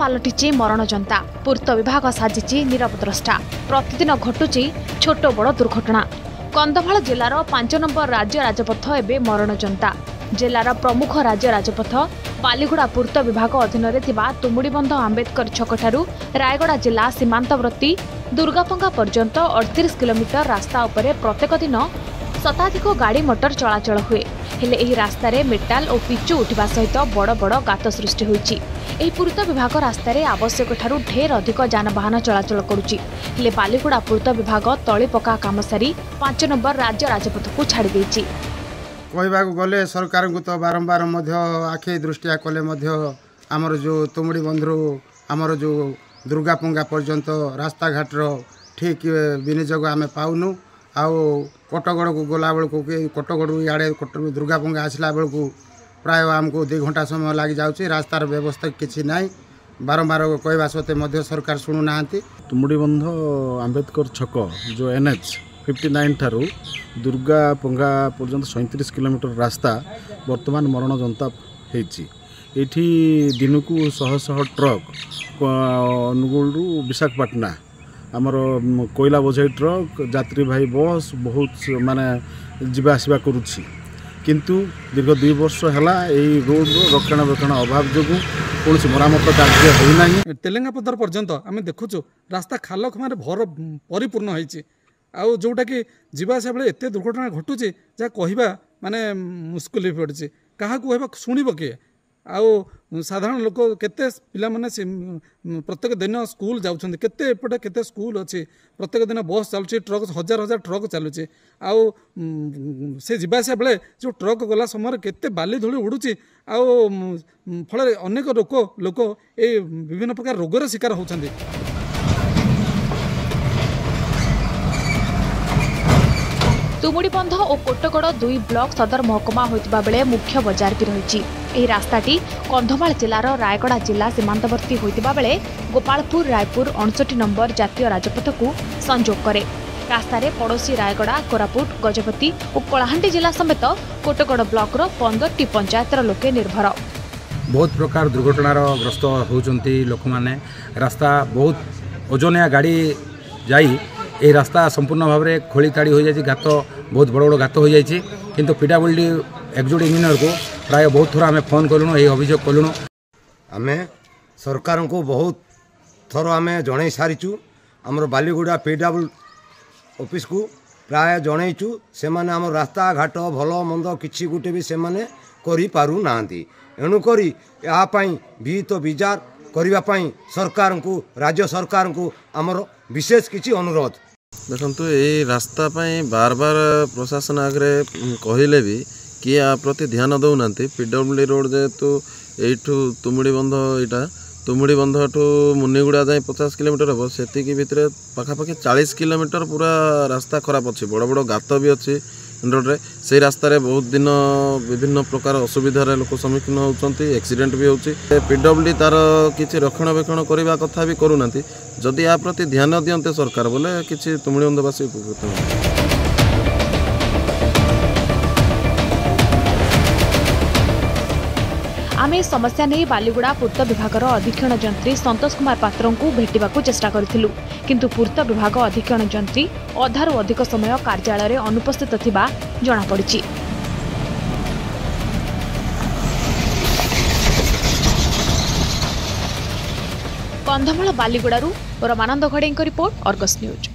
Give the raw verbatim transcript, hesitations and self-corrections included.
पलटिची मरण जंता। पूर्त विभाग साजिची नीरव द्रष्टा। प्रतिदिन घटुची छोट बड़ दुर्घटना। कंधमाल जिलार पांच नंबर राज्य राजपथ एबे मरण जंता। जिलार प्रमुख राज्य राजपथ बालीगुड़ा पूर्त विभाग अधीन तुमुड़ीबंध आंबेडकर छकठारू रायगड़ा जिला सीमांतवर्ती दुर्गापंगा पर्यंत अड़तीस किलोमीटर रास्ता उपरे प्रत्येक दिन शताधिक गाड़ी मोटर चलाचल हुए। हेले एही रास्तार मेटाल और पिचु उठा सहित बड़ बड़ गात सृष्टि होईची। एही पूर्त विभाग रास्तार आवश्यक ठारू ढेर अधिक जानबाहन चलाचल करुची। हेले बालीगुड़ा पूर्त विभाग तली पका काम सारी पांच नंबर राज्य राजपथ को छाड़ देईची। कहवाक गले सरकार को तो बारंबार आखि दृष्टिया कले आमर जो तुमुड़ी बंधु आमर जो दुर्गापुंगा पर्यंत रास्ता घाटर ठीक विनियोग आम पाऊनु। आउ कोटगड़ को गला बेलू कोटगड़ इे दुर्गापुंगा आसला बेलू प्राय आमको दु घंटा समय लग जाऊँगी। रास्तार व्यवस्था किसी ना बारंबार कहवा सत्ते सरकार शुणुना। तुमुड़ी बंध आंबेडकर छक जो एन एच फिफ्टी नाइन ठारू दुर्गापुंगा पर्यंत सैंतीस किलोमीटर रास्ता बर्तमान मरण जंता होती। ये दिनकू शह शह ट्रक अनुगुलू विशाखापटना आमर कोयला बोझाई ट्रक जात्री भाई बस बहुत माने जावासवा करुच्छी। किंतु दीर्घ दुई वर्ष है यही रोड रक्षणाबक्षण अभाव जो कौन मरामत कार्य होना। तेलेंगापदर पर्यंत आम देखुचु रास्ता खाल खमार भर परिपूर्ण होती। आउ जोटा कि जावास बेले एत दुर्घटना घटुचे जहाँ कहवा माने मुस्किल हो पड़ी। क्या कहवा शुणब किए? आउ साधारण लोक केते पिला माने प्रत्येक दिन स्कूल जाउछन केते एपटे केते स्कूल अच्छे प्रत्येक दिन बस चलुचे ट्रक हजार हजार ट्रक चलुचे। आउ से जावास बेले जो ट्रक गला समय केते बाली धूली उड़ुची। आउ फल अनेक रोग लोक ये विभिन्न प्रकार रोगर शिकार होउछन। तुमुड़ीबंध और कोटगड़ दुई ब्लॉक सदर महकुमा होता बेले मुख्य बजार भी रही। रास्ताटी कंधमाल जिलार रायगड़ा जिला सीमांतवर्ती होता बेले गोपालपुर रायपुर अड़सठ नंबर जातीय राजपथ को संजोग करे। रास्तार पड़ोशी रायगड़ा कोरापुट गजपति और कलाहांडी जिला समेत कोटगड़ ब्लॉकर पंद्रह टी पंचायतर लोके निर्भर। बहुत प्रकार दुर्घटनार ग्रस्त होती लोक मैंने। रास्ता बहुत ओजनिया गाड़ी जाई ये रास्ता संपूर्ण भाव में खोली ताड़ी हो जाए। गात बहुत बड़ बड़ गात हो जाए कि पीडब्ल्यूडी एक्जिक्यूटिव इंजीनियर को प्राय बहुत थोड़ा आम फोन कलुणु ये अभियोग कलुणु। आम सरकार को बहुत थर आम जन सारीचु। आमर बालीगुड़ा पीडब्ल्यूडी ऑफिस को प्राय जनईचु से आम रास्ता घाट भल मंद किसी गोटे भी से पारना। एणुक यापाई भी तो विचार करने सरकार को राज्य सरकार को आमर विशेष किसी अनुरोध। देखो ये रास्ता पाई बार बार प्रशासन आगे कहले भी किए प्रति ध्यान दौना। पीडब्ल्यूडी रोड जेहेतु यू तुमुड़ी बंध यहाँ तुमुड़ी बंध ठू मुनिगुड़ा जाए पचास किलोमीटर हम से भितर पखापाखि चालीस किलोमीटर पूरा रास्ता खराब अच्छी। बड़ बड़ गात भी अच्छी रोड्रे। से रास्तार बहुत दिन विभिन्न प्रकार असुविधार लोक सम्मुखीन होती। एक्सीडेंट भी होती। पीडब्ल्यूडी तार किसी रक्षणाबेक्षण करने कथा भी करूना। जदि या प्रति ध्यान दियंते सरकार बोले किसी तुमुड़ी बंधवासी उपकृत हो। आमे समस्या नहीं बालीगुड़ा पूर्त विभाग अधीक्षण जंत्री संतोष कुमार पात्र को भेटा चेष्टा करूँ किंतु पूर्त विभाग अधीक्षण जंत्री अधारू अधिक समय कार्यालय में अनुपस्थित थिबा जणा पड़िछि। कंधमाल बालीगुड़ू रमानंद घड़े रिपोर्ट अर्गस न्यूज।